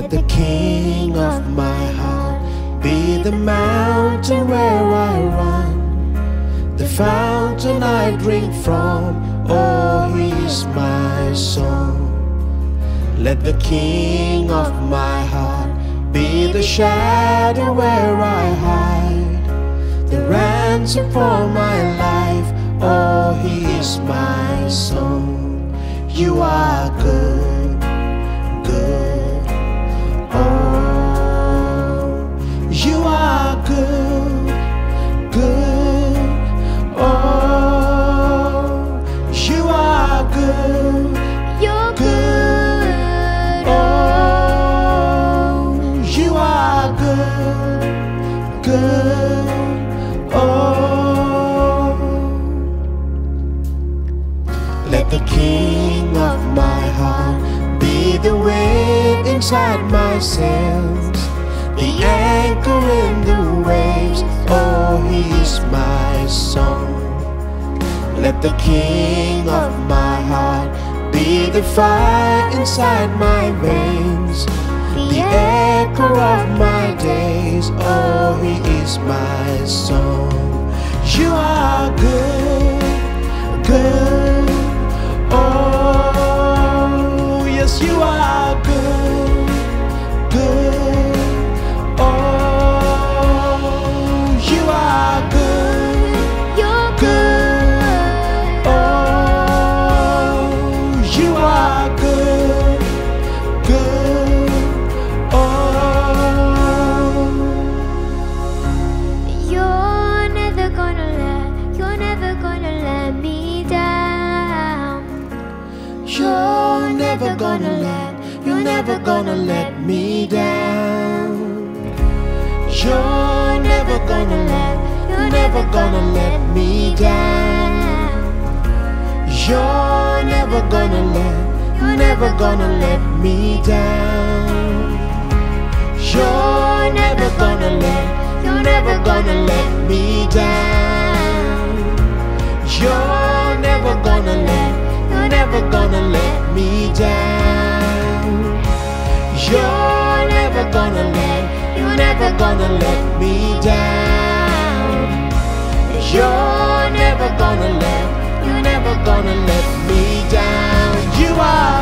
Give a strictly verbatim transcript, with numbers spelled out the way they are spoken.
Let the king of my heart be the mountain where I run, the fountain I drink from. Oh, he is my song. Let the king of my heart be the shadow where I hide, the ransom for my life. Oh, he is my song. You are good, good. Oh, you are good, good. Oh, you are good, you're good. Oh, you are good, good. Oh. Let the king of my heart be the wind inside my sails, the anchor in the waves. Oh, he is my song. Let the king of my heart be the fire inside my veins, the echo of my days. Oh, he is my song. You are good, good. Oh, yes, you are good, good. Oh, you are good, you're good. Oh, you are good, good. Oh, you're never gonna let, you're never gonna let me down. You're never gonna let, you're never gonna let me down. You're never gonna let, you're never gonna let me down. You're never gonna let, you're never gonna let me down. You're never gonna let, you're never gonna let me down. You're never gonna let, you're never gonna let me down. You're never gonna let, you're never gonna let me down. You're never gonna let, you're never gonna let me down. You are